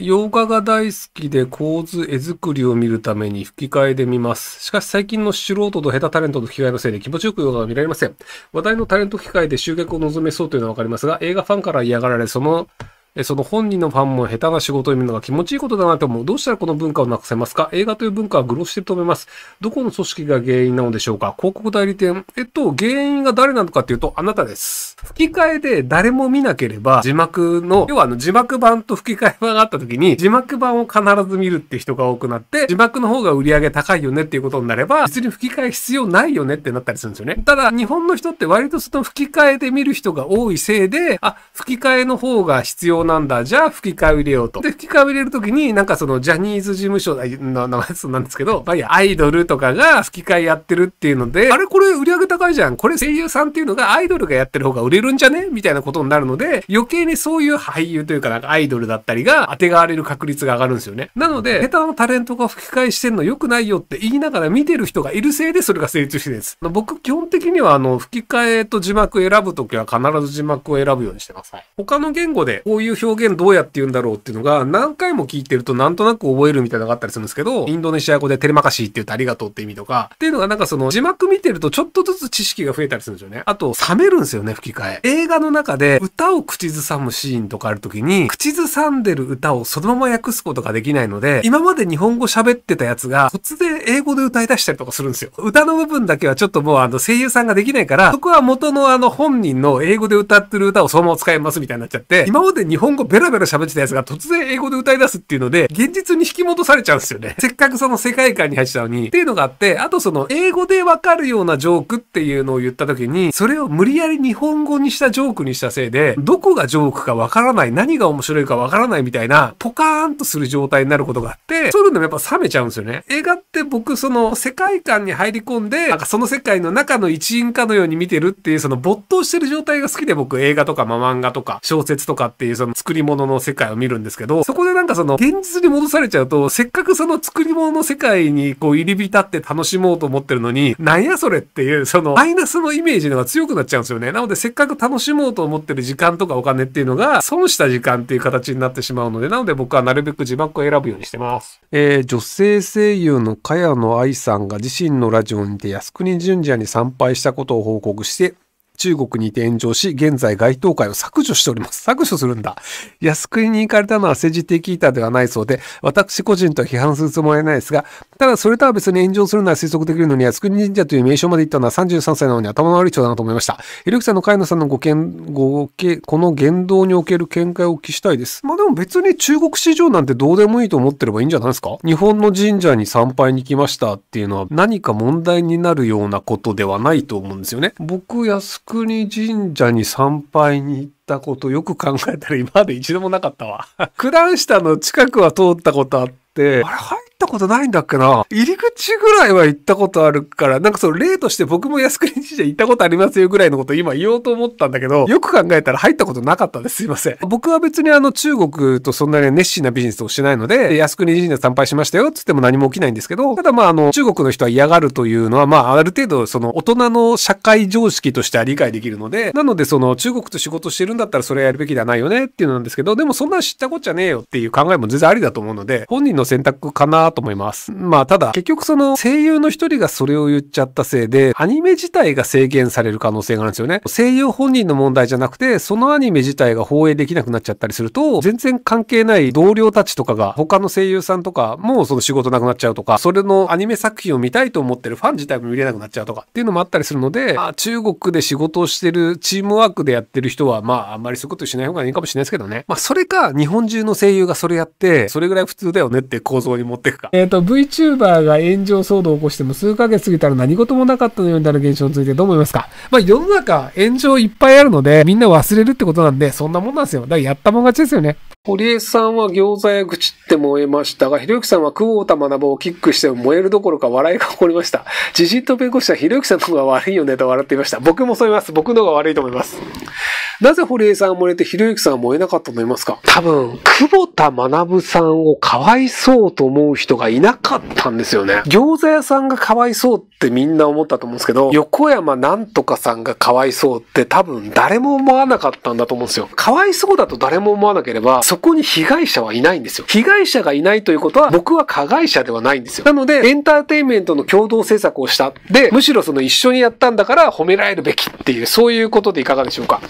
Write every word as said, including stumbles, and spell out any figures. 洋画が大好きで構図、絵作りを見るために吹き替えで見ます。しかし最近の素人と下手タレントの吹き替えのせいで気持ちよく洋画が見られません。話題のタレント吹き替えで集客を望めそうというのはわかりますが、映画ファンから嫌がられ、その、その本人のファンも下手な仕事を見るのが気持ちいいことだなと思う。どうしたらこの文化をなくせますか？映画という文化は愚弄していると思います。どこの組織が原因なのでしょうか？広告代理店。えっと、原因が誰なのかっていうと、あなたです。吹き替えで誰も見なければ、字幕の、要はあの字幕版と吹き替え版があった時に、字幕版を必ず見るって人が多くなって、字幕の方が売り上げ高いよねっていうことになれば、別に吹き替え必要ないよねってなったりするんですよね。ただ、日本の人って割とその吹き替えで見る人が多いせいで、あ、吹き替えの方が必要なんだ。じゃあ、吹き替えを入れようと。で、吹き替えを入れるときに、なんかその、ジャニーズ事務所の名前なんですけど、まあいや、アイドルとかが吹き替えやってるっていうので、あれこれ売り上げ高いじゃん。これ声優さんっていうのがアイドルがやってる方が売れるんじゃね？みたいなことになるので、余計にそういう俳優というかなんかアイドルだったりが当てがわれる確率が上がるんですよね。なので、下手なタレントが吹き替えしてんの良くないよって言いながら見てる人がいるせいでそれが成立してるんです。僕、基本的にはあの、吹き替えと字幕選ぶときは必ず字幕を選ぶようにしてます。はい、他の言語でこういう表現どうやって言うんだろうっていうのが何回も聞いてるとなんとなく覚えるみたいなのがあったりするんですけど、インドネシア語でテレマカシーって言うとありがとうって意味とか、っていうのがなんかその字幕見てるとちょっとずつ知識が増えたりするんですよね。あと、冷めるんですよね、吹き替え。映画の中で歌を口ずさむシーンとかある時に、口ずさんでる歌をそのまま訳すことができないので、今まで日本語喋ってたやつが突然英語で歌い出したりとかするんですよ。歌の部分だけはちょっともうあの声優さんができないから、そこは元のあの本人の英語で歌ってる歌をそのまま使いますみたいになっちゃって、今まで日本語ベラベラ喋ってたやつが突然英語で歌い出すっていうので、現実に引き戻されちゃうんですよね。せっかくその世界観に入ってたのに。っていうのがあって、あとその英語でわかるようなジョークっていうのを言った時に、それを無理やり日本語にしたジョークにしたせいで、どこがジョークかわからない、何が面白いかわからないみたいな、ポカーンとする状態になることがあって、そういうのもやっぱ冷めちゃうんですよね。映画って僕その世界観に入り込んで、なんかその世界の中の一員かのように見てるっていう、その没頭してる状態が好きで僕映画とかまあ漫画とか小説とかっていう、その作り物の世界を見るんですけど、そこでなんかその現実に戻されちゃうと、せっかくその作り物の世界にこう入り浸って楽しもうと思ってるのに、なんやそれっていうそのマイナスのイメージのが強くなっちゃうんですよね。なのでせっかく楽しもうと思ってる時間とかお金っていうのが損した時間っていう形になってしまうので、なので僕はなるべく字幕を選ぶようにしてます。えー、女性声優の茅野愛さんが自身のラジオにて靖国神社に参拝したことを報告して、中国にて炎上し、現在該当会を削除しております。削除するんだ。靖国に行かれたのは政治的意図ではないそうで、私個人とは批判するつもりはないですが、ただそれとは別に炎上するのは推測できるのに、靖国神社という名称まで行ったのはさんじゅうさんさいなのに頭の悪い人だなと思いました。ひろゆきさんの茅野さんのご見、ごけ、この言動における見解をお聞きしたいです。まあでも別に中国市場なんてどうでもいいと思ってればいいんじゃないですか？日本の神社に参拝に来ましたっていうのは何か問題になるようなことではないと思うんですよね。僕、靖国国神社に参拝に行ったことよく考えたら今まで一度もなかったわ。九段下の近くは通ったことあって、あれ入ったことないんだっけな。入り口ぐらいは行ったことあるから、なんかその例として僕も靖国神社行ったことありますよぐらいのことを今言おうと思ったんだけど、よく考えたら入ったことなかったです。すいません。僕は別にあの中国とそんなに熱心なビジネスをしてないので、靖国神社参拝しましたよって言っても何も起きないんですけど、ただまああの中国の人は嫌がるというのはまあある程度その大人の社会常識としては理解できるので、なのでその中国と仕事してるんだったらそれやるべきではないよねっていうのなんですけど、でもそんな知ったこっちゃねえよっていう考えも全然ありだと思うので、本人の選択かなと思います。まあただ結局その声優の一人がそれを言っちゃったせいでアニメ自体が制限される可能性があるんですよね。声優本人の問題じゃなくてそのアニメ自体が放映できなくなっちゃったりすると全然関係ない同僚たちとかが他の声優さんとかもその仕事なくなっちゃうとか、それのアニメ作品を見たいと思ってるファン自体も見れなくなっちゃうとかっていうのもあったりするので、まあ、中国で仕事をしてるチームワークでやってる人はまああんまりそういうことしない方がいいかもしれないですけどね。まあそれか日本中の声優がそれやってそれぐらい普通だよねってって構造に持っていくか。えっと、VTuber が炎上騒動を起こしても数ヶ月過ぎたら何事もなかったのようになる現象についてどう思いますか？まあ、世の中炎上いっぱいあるので、みんな忘れるってことなんで、そんなもんなんですよ。だからやったもん勝ちですよね。堀江さんは餃子や愚痴って燃えましたが、ひろゆきさんは久保田学をキックしても燃えるどころか笑いが起こりました。じじっと弁護士はひろゆきさんの方が悪いよねと笑っていました。僕もそう思います。僕の方が悪いと思います。なぜ堀江さんは燃えてひろゆきさんは燃えなかったと思いますか？多分、久保田学さんをかわいそうと思う人人がいなかったんですよね。餃子屋さんがかわいそうってみんな思ったと思うんですけど、横山なんとかさんがかわいそうって多分誰も思わなかったんだと思うんですよ。かわいそうだと誰も思わなければ、そこに被害者はいないんですよ。被害者がいないということは、僕は加害者ではないんですよ。なので、エンターテインメントの共同制作をした。で、むしろその一緒にやったんだから褒められるべきっていう、そういうことでいかがでしょうか。